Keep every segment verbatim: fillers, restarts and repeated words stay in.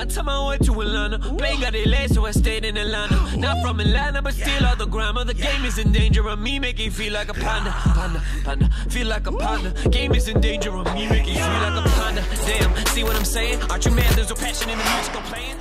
my time I went to Atlanta. Plane got delayed, so I stayed in Atlanta. Not from Atlanta, but still all the grammar. The game is in danger of me, make it feel like a panda. Panda, panda, feel like a panda. Game is in danger of me, make it feel like a panda. Damn, see what I'm saying? Aren't you mad? There's a passion in the music I'm playing.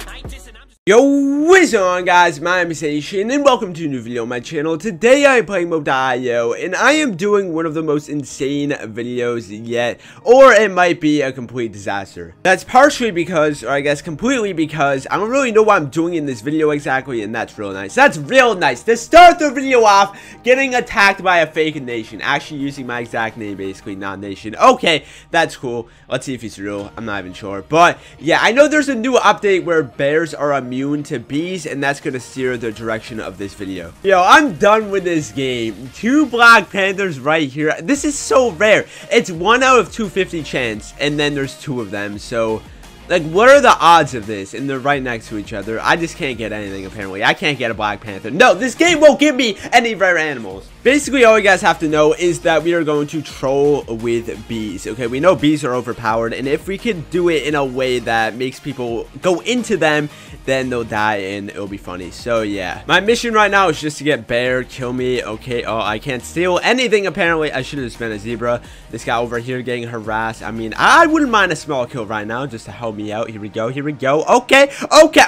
Yo, what's on guys, my name is Nation and welcome to a new video on my channel. Today I am playing Mope dot i o and I am doing one of the most insane videos yet, or it might be a complete disaster. That's partially because, or I guess completely because, I don't really know what I'm doing in this video exactly, and that's real nice. That's real nice to start the video off getting attacked by a fake nation, actually using my exact name basically, not nation. Okay, that's cool. Let's see if it's real. I'm not even sure. But yeah, I know there's a new update where bears are immune to bees, and that's gonna steer the direction of this video. Yo, I'm done with this game. Two Black Panthers right here. This is so rare. It's one out of two fifty chance, and then there's two of them. So, like, what are the odds of this? And they're right next to each other. I just can't get anything, apparently. I can't get a Black Panther. No, this game won't give me any rare animals. Basically, all you guys have to know is that we are going to troll with bees, okay? We know bees are overpowered, and if we can do it in a way that makes people go into them, then they'll die, and it'll be funny. So, yeah. My mission right now is just to get bear, kill me, okay? Oh, I can't steal anything, apparently. I should have just been a zebra. This guy over here getting harassed. I mean, I wouldn't mind a small kill right now just to help me out. Here we go, here we go. Okay, okay.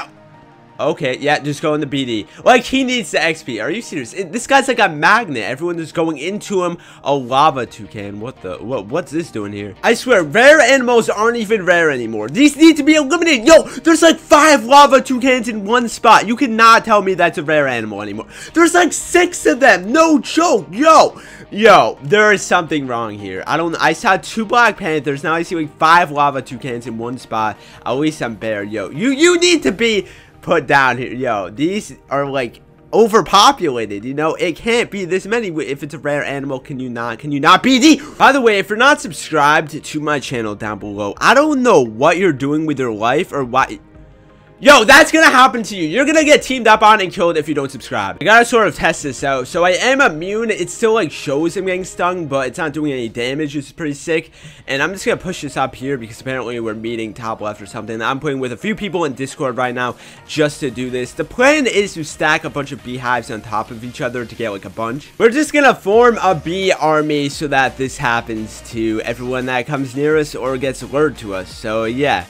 Okay, yeah, just go in the B D. Like, he needs the X P. Are you serious? It, this guy's like a magnet. Everyone is going into him. A lava toucan. What the? What? What's this doing here? I swear, rare animals aren't even rare anymore. These need to be eliminated. Yo, there's like five lava toucans in one spot. You cannot tell me that's a rare animal anymore. There's like six of them. No joke. Yo, yo, there is something wrong here. I don't. I saw two Black Panthers. Now I see like five lava toucans in one spot. At least I'm bare. Yo, you you need to be put down here. Yo, these are like overpopulated, you know. It can't be this many. If it's a rare animal, can you not can you not B D? By the way, if you're not subscribed to my channel down below, I don't know what you're doing with your life or why. Yo, that's gonna happen to you. You're gonna get teamed up on and killed if you don't subscribe. I gotta sort of test this out. So I am immune. It still like shows I'm getting stung, but it's not doing any damage, which is pretty sick. And I'm just gonna push this up here because apparently we're meeting top left or something. I'm playing with a few people in Discord right now just to do this. The plan is to stack a bunch of beehives on top of each other to get like a bunch. We're just gonna form a bee army so that this happens to everyone that comes near us or gets lured to us. So yeah.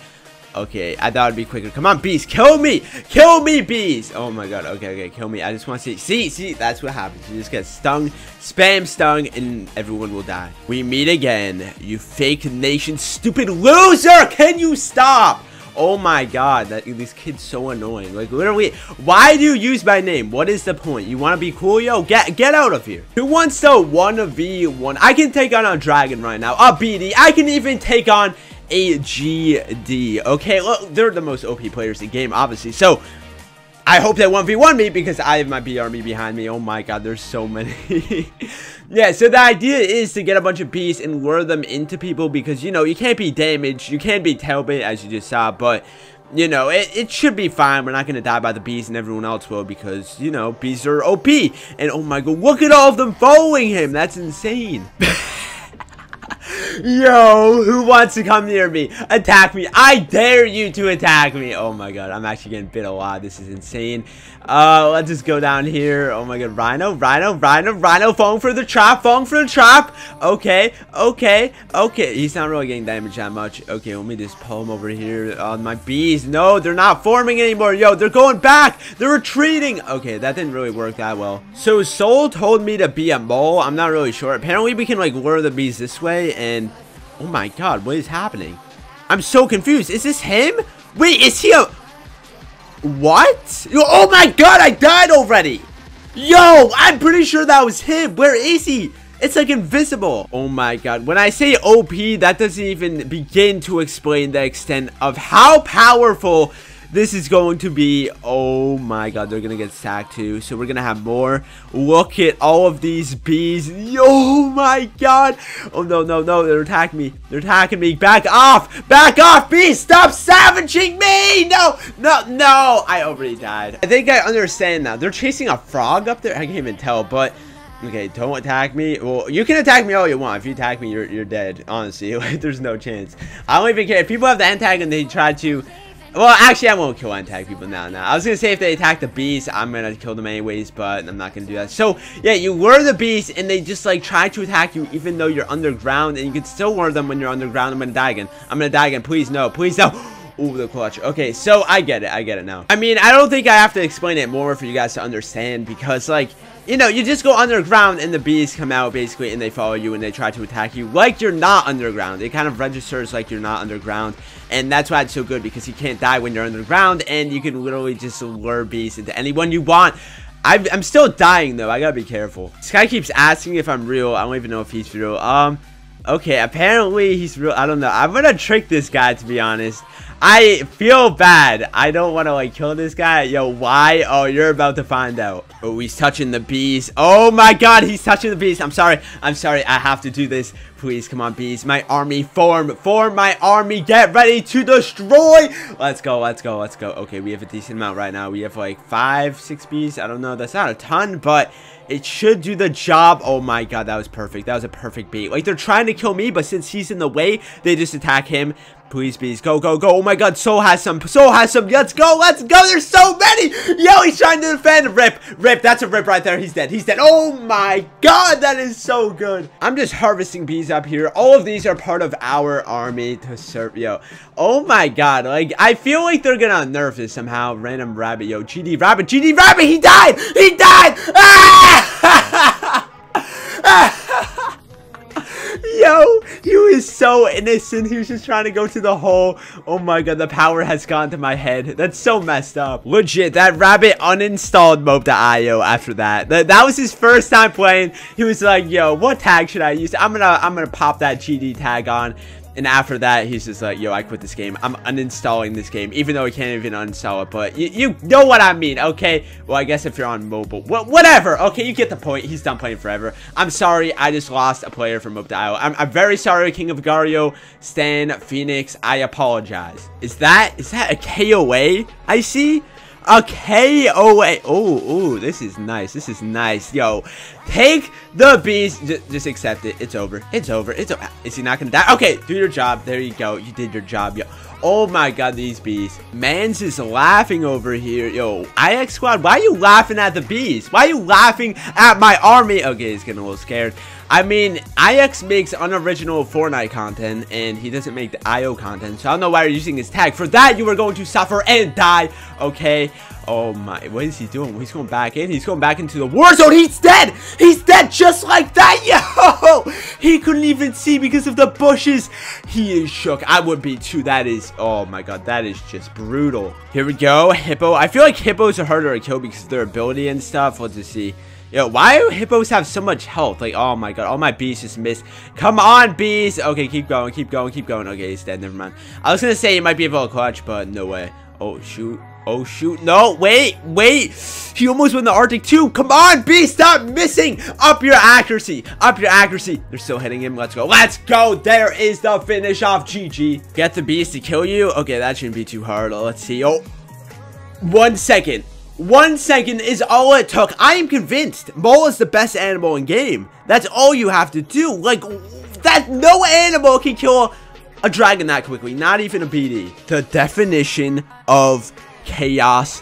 Okay, I thought it'd be quicker. Come on, bees, kill me, kill me, bees. Oh my god. Okay, okay, kill me. I just want to see, see, see. That's what happens. You just get stung, spam stung, and everyone will die. We meet again, you fake nation, stupid loser. Can you stop? Oh my god, that these kids so annoying. Like, literally, why do you use my name? What is the point? You want to be cool? Yo, get get out of here. Who wants to one v one? I can take on a dragon right now, a B D. I can even take on a G D. Okay, well, they're the most O P players in the game, obviously. So I hope they one v one me because I have my B army behind me. Oh my god, there's so many. Yeah, so the idea is to get a bunch of bees and lure them into people because, you know, you can't be damaged. You can't be tailbait, as you just saw, but, you know, it, it should be fine. We're not going to die by the bees and everyone else will because, you know, bees are O P. And oh my god, look at all of them following him. That's insane. Yo, who wants to come near me? Attack me. I dare you to attack me. Oh my god, I'm actually getting bit a lot. This is insane. Uh, let's just go down here. Oh my god, Rhino, Rhino, Rhino, Rhino, falling for the trap, falling for the trap. Okay, okay, okay. He's not really getting damaged that much. Okay, let me just pull him over here. Oh, my bees. No, they're not forming anymore. Yo, they're going back. They're retreating. Okay, that didn't really work that well. So, Soul told me to be a mole. I'm not really sure. Apparently, we can, like, lure the bees this way and... Oh my god, what is happening? I'm so confused. Is this him? Wait, is he a... What? Oh my god, I died already. Yo, I'm pretty sure that was him. Where is he? It's like invisible. Oh my god. When I say O P, that doesn't even begin to explain the extent of how powerful this is going to be. Oh my god, they're gonna get stacked too. So we're gonna have more. Look at all of these bees. Yo, oh my god. Oh no, no, no, they're attacking me. They're attacking me. Back off. Back off, bees. Stop savaging me. No, no, no. I already died. I think I understand now. They're chasing a frog up there. I can't even tell, but... Okay, don't attack me. Well, you can attack me all you want. If you attack me, you're, you're dead. Honestly, like, there's no chance. I don't even care. If people have the end tag and they try to... Well, actually, I won't kill and tag people now. Now, I was gonna say if they attack the beast, I'm gonna kill them anyways, but I'm not gonna do that. So, yeah, you lure the beast, and they just like try to attack you, even though you're underground, and you can still lure them when you're underground. I'm gonna die again. I'm gonna die again. Please no. Please no. Ooh, the clutch. Okay, so I get it. I get it now. I mean, I don't think I have to explain it more for you guys to understand because, like, you know, you just go underground and the bees come out basically and they follow you and they try to attack you like you're not underground. It kind of registers like you're not underground, and that's why it's so good because you can't die when you're underground and you can literally just lure bees into anyone you want. I've, I'm still dying though. I gotta be careful. This guy keeps asking if I'm real. I don't even know if he's real. Um, okay, apparently he's real. I don't know. I'm gonna trick this guy, to be honest. I feel bad. I don't want to like kill this guy. Yo, why? Oh, you're about to find out. Oh, he's touching the bees. Oh my god, he's touching the bees. I'm sorry. I'm sorry. I have to do this. Please, come on, bees. My army, form. Form my army. Get ready to destroy. Let's go. Let's go. Let's go. Okay, we have a decent amount right now. We have like five, six bees. I don't know. That's not a ton, but it should do the job. Oh my god, that was perfect. That was a perfect bait. Like, they're trying to kill me, but since he's in the way, they just attack him. Please, bees, go, go, go. Oh my god, Soul has some. Soul has some. Let's go, let's go. There's so many. Yo, he's trying to defend. Rip, rip. That's a rip right there. He's dead. He's dead. Oh my god, that is so good. I'm just harvesting bees up here. All of these are part of our army to serve. Yo, oh my god. Like, I feel like they're gonna nerf this somehow. Random rabbit. Yo, G D rabbit. G D rabbit. He died. He died. Ah! Ah! Yo, he was so innocent. He was just trying to go to the hole. Oh my god, the power has gone to my head. That's so messed up. Legit, that rabbit uninstalled Mope dot i o after that. That, that was his first time playing. He was like, yo, what tag should I use? I'm gonna, I'm gonna pop that G D tag on. And after that, he's just like, yo, I quit this game. I'm uninstalling this game, even though I can't even uninstall it. But you, you know what I mean, okay? Well, I guess if you're on mobile. Well, whatever. Okay, you get the point. He's done playing forever. I'm sorry. I just lost a player from Mope dot i o. I'm, I'm very sorry, King of Agario, Stan, Phoenix. I apologize. Is that is that a K O A I see? A K O A. Oh, oh, this is nice. This is nice. Yo, take the beast. J just accept it. It's over. It's over. It's over. Is he not gonna die? Okay, do your job. There you go. You did your job, yo. Oh my god, these bees. Mans is laughing over here. Yo, I X Squad, why are you laughing at the bees? Why are you laughing at my army? Okay, he's getting a little scared. I mean, I X makes unoriginal Fortnite content, and he doesn't make the I O content, so I don't know why you're using his tag. For that, you are going to suffer and die, okay? Oh my, what is he doing? He's going back in. He's going back into the war zone. He's dead. He's dead just like that. Yo, he couldn't even see because of the bushes. He is shook. I would be too. That is, oh my god, that is just brutal. Here we go, Hippo. I feel like hippos are harder to kill because of their ability and stuff. Let's just see. Yo, why do hippos have so much health? Like, oh my god, all my bees just missed. Come on, bees. Okay, keep going, keep going, keep going. Okay, he's dead. Never mind. I was going to say he might be able to clutch, but no way. Oh, shoot. Oh, shoot. No, wait, wait. He almost won the Arctic too. Come on, B. Stop missing. Up your accuracy. Up your accuracy. They're still hitting him. Let's go. Let's go. There is the finish off. G G. Get the beast to kill you. Okay, that shouldn't be too hard. Let's see. Oh, one second. One second is all it took. I am convinced. Mole is the best animal in game. That's all you have to do. Like, that no animal can kill a dragon that quickly. Not even a B D. The definition of chaos.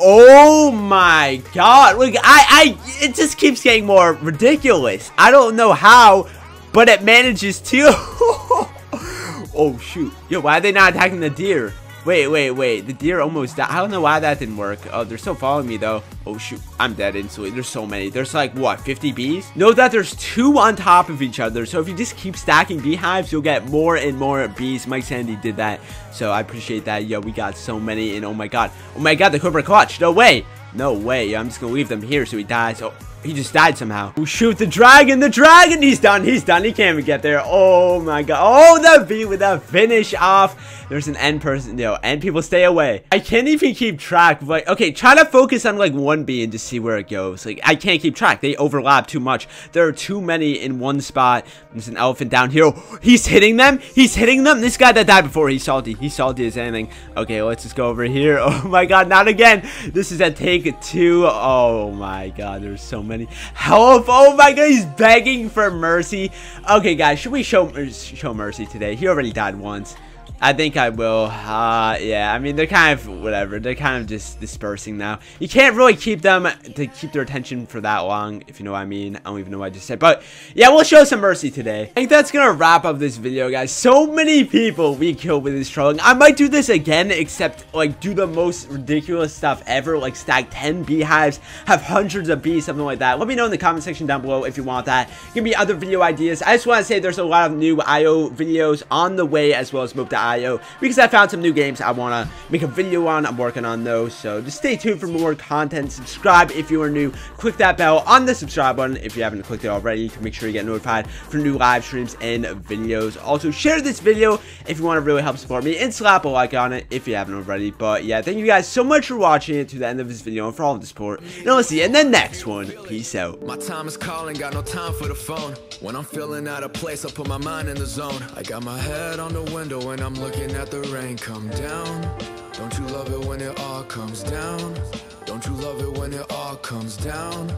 Oh my god, look, I, I, it just keeps getting more ridiculous. I don't know how, but it manages to. Oh shoot, yo, why are they not attacking the deer? Wait, wait, wait, the deer almost died. I don't know why that didn't work. Oh, they're still following me though. Oh shoot, I'm dead instantly. There's so many. There's like, what, fifty bees? Know that there's two on top of each other, so if you just keep stacking beehives, you'll get more and more bees. Mike Sandy did that, so I appreciate that. Yo, we got so many, and oh my god. Oh my god, the Cobra clutch. No way. No way. I'm just gonna leave them here so he dies. Oh, he just died somehow. Oh, shoot, the dragon, the dragon. He's done. He's done. He can't even get there. Oh my god. Oh, the bee with that finish off. There's an end person. Yo, end people, stay away. I can't even keep track of, like, okay, try to focus on like one bee and just see where it goes. Like, I can't keep track. They overlap too much. There are too many in one spot. There's an elephant down here. Oh, he's hitting them. He's hitting them. This guy that died before, he's salty. He's salty as anything. Okay, let's just go over here. Oh my god, not again. This is a take two. Oh my god, there's so many. Many help. Oh my god, he's begging for mercy. Okay guys, should we show show mercy today? He already died once. I think I will. Uh, yeah, I mean, they're kind of whatever. They're kind of just dispersing now. You can't really keep them to keep their attention for that long, if you know what I mean. I don't even know what I just said. But, yeah, we'll show some mercy today. I think that's going to wrap up this video, guys. So many people we killed with this trolling. I might do this again, except, like, do the most ridiculous stuff ever. Like, stack ten beehives, have hundreds of bees, something like that. Let me know in the comment section down below if you want that. Give me other video ideas. I just want to say there's a lot of new I O videos on the way, as well as Mope dot I O. Because I found some new games I want to make a video on. I'm working on those, so just stay tuned for more content. Subscribe if you are new. Click that bell on the subscribe button if you haven't clicked it already. You can make sure you get notified for new live streams and videos. Also, share this video if you want to really help support me, and slap a like on it if you haven't already. But yeah, thank you guys so much for watching it to the end of this video and for all of the support. And I'll see you in the next one. Peace out. My time is calling, got no time for the phone. When I'm feeling out of place, I put my mind in the zone. I got my head on the window and I'm looking at the rain come down. Don't you love it when it all comes down? Don't you love it when it all comes down?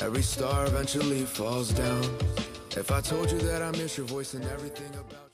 Every star eventually falls down. If I told you that I miss your voice and everything about